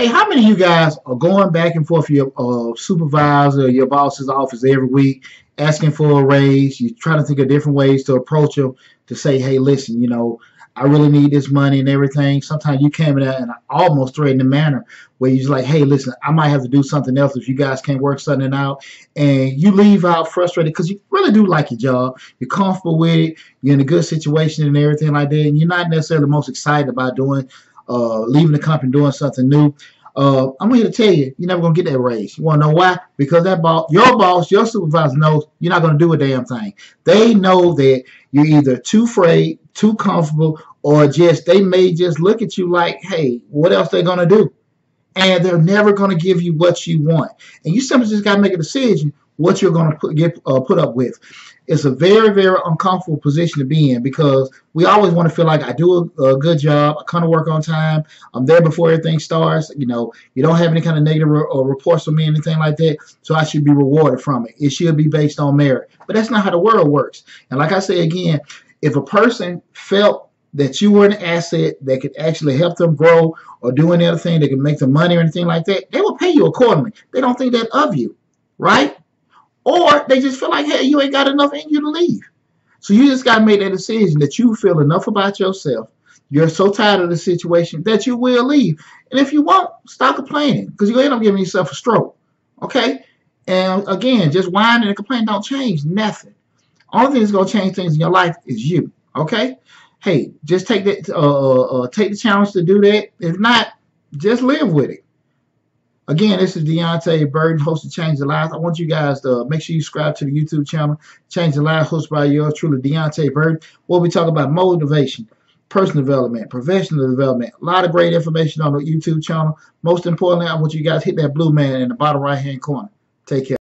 Hey, how many of you guys are going back and forth your supervisor or your boss's office every week asking for a raise? You're trying to think of different ways to approach them to say, hey, listen, you know, I really need this money and everything. Sometimes you came in an almost threatening manner where you're just like, hey, listen, I might have to do something else if you guys can't work something out. And you leave out frustrated because you really do like your job. You're comfortable with it. You're in a good situation and everything like that. And you're not necessarily the most excited about doing, leaving the company, doing something new. I'm here to tell you, you're never going to get that raise. You want to know why? Because that your boss, your supervisor knows you're not going to do a damn thing. They know that you're either too afraid, too comfortable, or just they may just look at you like, hey, what else they going to do? And they're never going to give you what you want. And you simply just got to make a decision what you're going to put up with. It's a very, very uncomfortable position to be in because we always want to feel like I do a good job, I come to work on time, I'm there before everything starts, you know, you don't have any kind of negative reports from me, anything like that, so I should be rewarded from it. It should be based on merit. But that's not how the world works. And like I say again, if a person felt that you were an asset that could actually help them grow or do any other thing that could make them money or anything like that, they will pay you accordingly. They don't think that of you, right? Or they just feel like, hey, you ain't got enough in you to leave. So you just got to make that decision that you feel enough about yourself. You're so tired of the situation that you will leave. And if you won't, stop complaining because you're going to end up giving yourself a stroke, okay? And again, just whining and complaining don't change nothing. Only thing that's going to change things in your life is you, okay? Hey, just take that, take the challenge to do that. If not, just live with it. Again, this is Deonte' Burden, host of Changing Lives. I want you guys to make sure you subscribe to the YouTube channel, Changing Lives, hosted by yours truly, Deonte' Burden, where we talk about motivation, personal development, professional development. A lot of great information on the YouTube channel. Most importantly, I want you guys to hit that blue man in the bottom right-hand corner. Take care.